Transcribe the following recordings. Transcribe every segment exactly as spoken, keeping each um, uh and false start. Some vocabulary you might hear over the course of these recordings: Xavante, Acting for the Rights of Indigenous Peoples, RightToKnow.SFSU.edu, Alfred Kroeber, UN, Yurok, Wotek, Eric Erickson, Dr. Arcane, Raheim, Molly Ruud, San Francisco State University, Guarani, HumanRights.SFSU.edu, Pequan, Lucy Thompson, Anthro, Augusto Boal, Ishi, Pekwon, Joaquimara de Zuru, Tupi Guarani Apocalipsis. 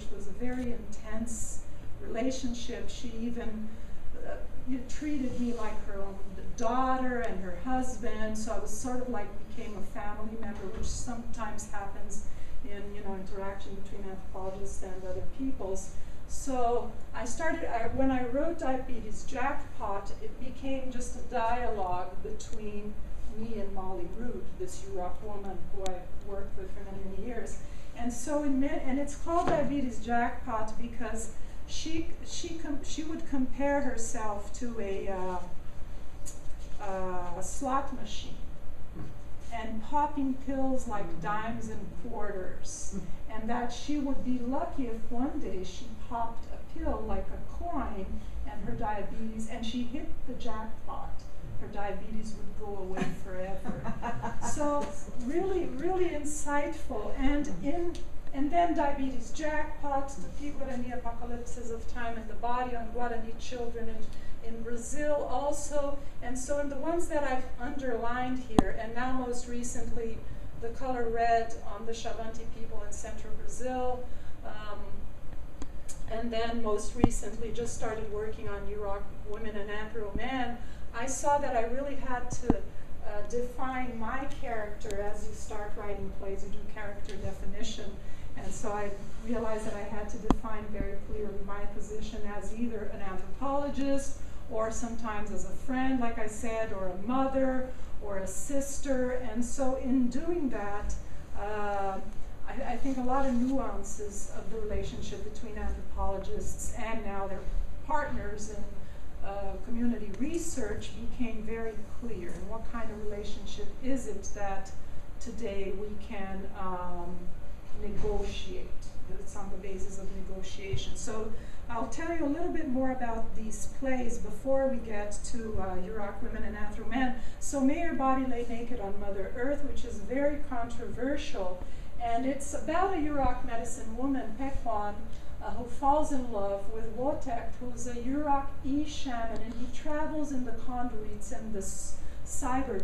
which was a very intense relationship. She even uh, treated me like her own daughter and her husband, so I was sort of like became a family member, which sometimes happens in you know interaction between anthropologists and other peoples. So I started, I, when I wrote Diabetes Jackpot, it became just a dialogue between me and Molly Ruud, this Yurok woman who I've worked with for many, many years. And so, in, and it's called Diabetes Jackpot because she, she, com she would compare herself to a, uh, uh, a slot machine and popping pills like dimes and quarters, and that she would be lucky if one day she popped a pill like a coin and her diabetes, and she hit the jackpot, her diabetes would go away forever. So really, really insightful. And in and then Diabetes Jackpot, Tupi Guarani Apocalipsis of Time and the Body on Guarani Children and in Brazil also, and so in the ones that I've underlined here, and now most recently, The Color Red on the Xavante people in Central Brazil, um, and then most recently just started working on Yurok Women and Anthro Man, I saw that I really had to uh, define my character. As you start writing plays, you do character definition, and so I realized that I had to define very clearly my position as either an anthropologist or sometimes as a friend, like I said, or a mother, or a sister. And so in doing that, uh, I, I think a lot of nuances of the relationship between anthropologists and now their partners in uh, community research became very clear. And what kind of relationship is it that today we can um, negotiate? It's on the basis of negotiation. So I'll tell you a little bit more about these plays before we get to uh, Yurok Women and Anthro Man. So May Your Body Lay Naked on Mother Earth, which is very controversial. And it's about a Yurok medicine woman, Pekwon, uh, who falls in love with Wotek, who's a Yurok e-shaman, and he travels in the conduits and the cyber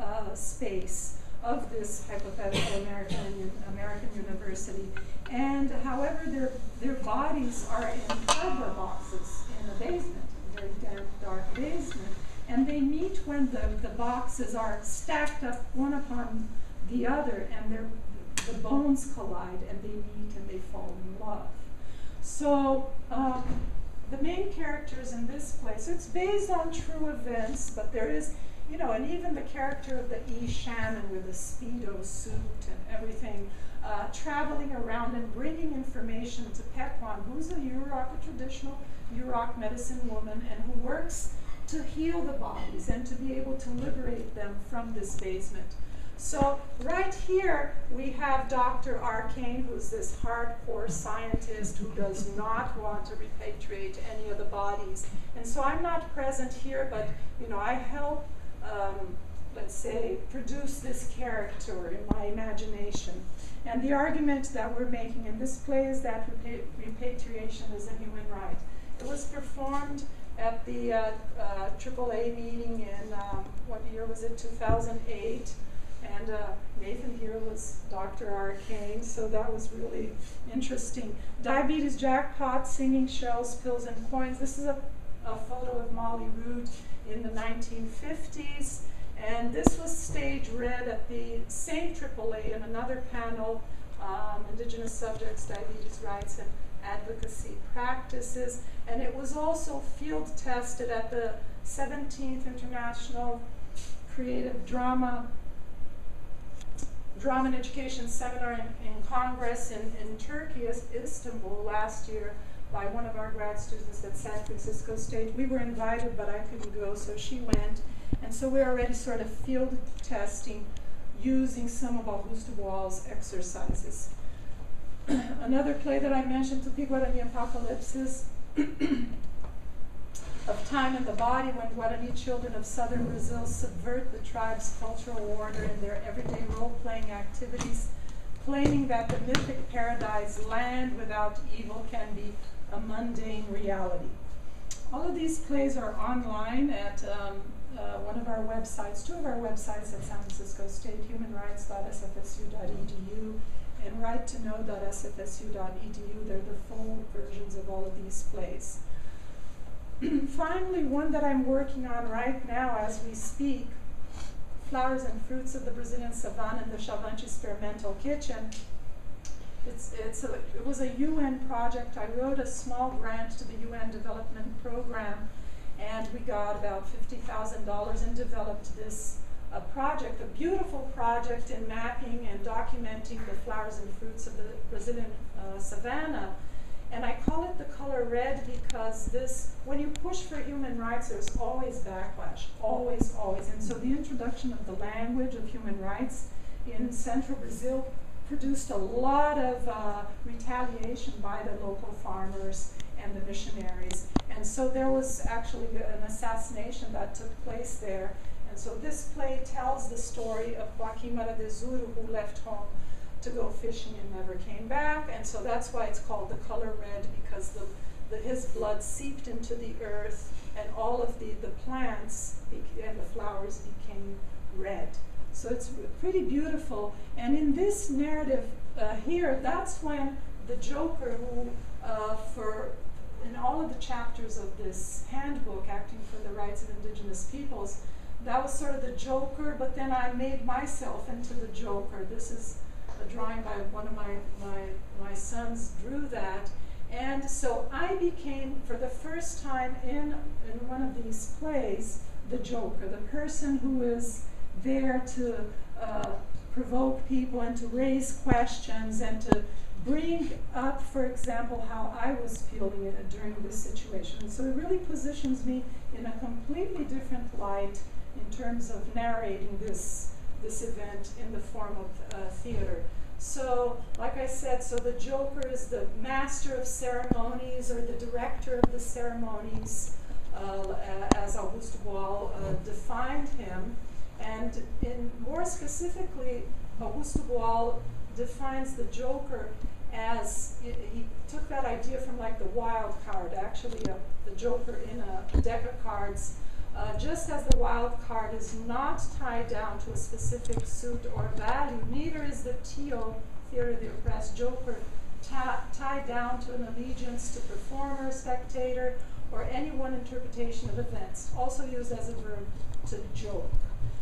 uh, space of this hypothetical American, American university. And however, their, their bodies are in cardboard boxes in a basement, a very damp, dark basement. And they meet when the, the boxes are stacked up one upon the other, and their, the bones collide, and they meet and they fall in love. So um, the main characters in this place, it's based on true events, but there is, you know, and even the character of the e-shaman with the Speedo suit and everything, uh, traveling around and bringing information to Pequan, who's a Yurok, a traditional Yurok medicine woman, and who works to heal the bodies and to be able to liberate them from this basement. So right here we have Doctor Arcane, who's this hardcore scientist who does not want to repatriate any of the bodies. And so I'm not present here, but you know, I help Um, let's say, produce this character in my imagination. And the argument that we're making in this play is that repatriation is a human right. It was performed at the uh, uh, triple A meeting in, um, what year was it, two thousand eight. And uh, Nathan here was Doctor Arcane, so that was really interesting. Diabetes Jackpot, Singing Shells, Pills, and Coins. This is a, a photo of Molly Ruud in the nineteen fifties, and this was stage read at the same triple A in another panel, um, Indigenous Subjects, Diabetes Rights, and Advocacy Practices, and it was also field tested at the seventeenth International Creative Drama Drama and Education Seminar in, in Congress in, in Turkey, Istanbul, last year, by one of our grad students at San Francisco State. We were invited, but I couldn't go, so she went. And so we're already sort of field testing using some of Augusto Boal's exercises. Another play that I mentioned, Tupi Guarani Apocalipsis of Time and the Body, when Guarani children of southern Brazil subvert the tribe's cultural order in their everyday role-playing activities, claiming that the mythic paradise land without evil can be a mundane reality. All of these plays are online at um, uh, one of our websites, two of our websites at San Francisco State, Human Rights dot S F S U dot E D U and right to know dot S F S U dot E D U. They're the full versions of all of these plays. Finally, one that I'm working on right now as we speak, Flowers and Fruits of the Brazilian Savannah in the Xavante Experimental Kitchen. It's, it's a, it was a U N project. I wrote a small grant to the U N development program, and we got about fifty thousand dollars and developed this uh, project, a beautiful project in mapping and documenting the flowers and fruits of the Brazilian uh, savannah. And I call it the color red because this, when you push for human rights, there's always backlash, always, always. And so the introduction of the language of human rights in central Brazil produced a lot of uh, retaliation by the local farmers and the missionaries. And so there was actually an assassination that took place there. And so this play tells the story of Joaquimara de Zuru, who left home to go fishing and never came back. And so that's why it's called the color red, because the, the, his blood seeped into the earth and all of the, the plants and the flowers became red. So it's pretty beautiful. And in this narrative uh, here, that's when the Joker, who uh, for in all of the chapters of this handbook, Acting for the Rights of Indigenous Peoples, that was sort of the Joker, but then I made myself into the Joker. This is a drawing by one of my, my, my sons drew that. And so I became, for the first time in, in one of these plays, the Joker, the person who is there to uh, provoke people and to raise questions and to bring up, for example, how I was feeling it during this situation. So it really positions me in a completely different light in terms of narrating this, this event in the form of uh, theater. So, like I said, so the Joker is the master of ceremonies or the director of the ceremonies, uh, as Augusto Boal uh, defined him. And in more specifically, Augusto Boal defines the Joker as, he, he took that idea from like the wild card, actually uh, the Joker in a deck of cards, uh, just as the wild card is not tied down to a specific suit or value, neither is the T O, theory of the oppressed Joker, tied down to an allegiance to performer, spectator, or any one interpretation of events, also used as a verb to joke.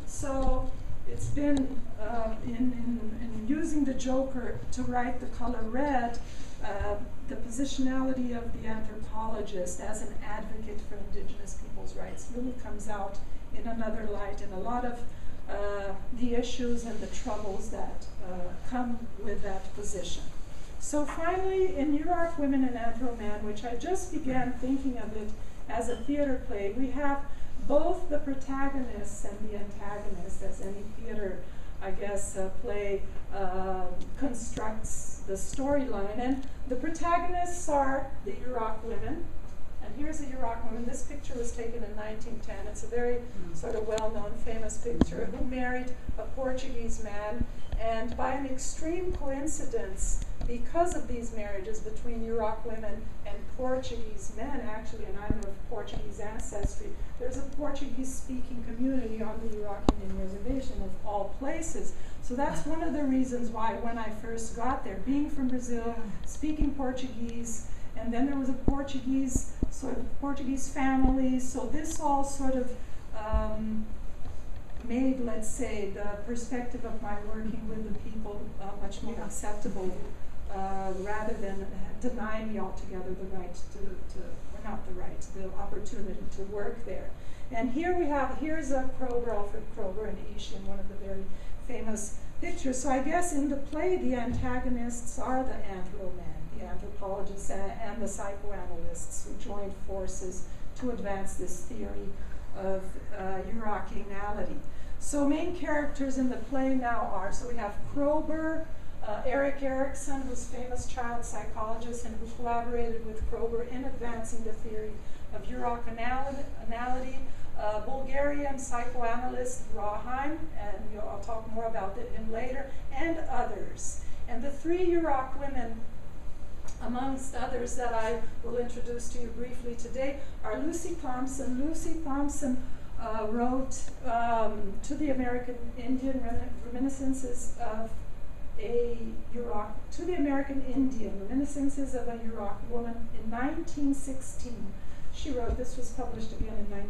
So it's been uh, in, in, in using the Joker to write the color red, uh, the positionality of the anthropologist as an advocate for indigenous people's rights really comes out in another light, and a lot of uh, the issues and the troubles that uh, come with that position. So finally, in Yurok, Women and Anthro-Man, which I just began thinking of it as a theater play, we have both the protagonists and the antagonists, as any theater, I guess, uh, play uh, constructs the storyline. And the protagonists are the Yurok women. And here's a Yurok woman. This picture was taken in nineteen ten. It's a very mm. sort of well-known, famous picture, who married a Portuguese man. And by an extreme coincidence, because of these marriages between Yurok women and Portuguese men, actually, and I'm of Portuguese ancestry, there's a Portuguese-speaking community on the Yurok Indian Reservation, of all places. So that's one of the reasons why, when I first got there, being from Brazil, speaking Portuguese, and then there was a Portuguese sort of Portuguese family. So this all sort of um, made, let's say, the perspective of my working with the people uh, much more acceptable. Uh, rather than deny me altogether the right to, to, or not the right, the opportunity to work there. And here we have, here's a Kroeber, Alfred Kroeber and Ishi, in one of the very famous pictures. So I guess in the play, the antagonists are the anthro-man, the anthropologists and, and the psychoanalysts who joined forces to advance this theory of uh, Yurokinality. So main characters in the play now are, so we have Kroeber, Uh, Eric Erickson, who's famous child psychologist and who collaborated with Kroeber in advancing the theory of Yurok-anality, uh, Bulgarian psychoanalyst Raheim, and you know, I'll talk more about him later, and others. And the three Yurok women, amongst others that I will introduce to you briefly today, are Lucy Thompson. Lucy Thompson uh, wrote um, to the American Indian Remin- Reminiscences of a Yurok to the American Indian, Reminiscences of a Yurok Woman, in nineteen sixteen. She wrote, this was published again in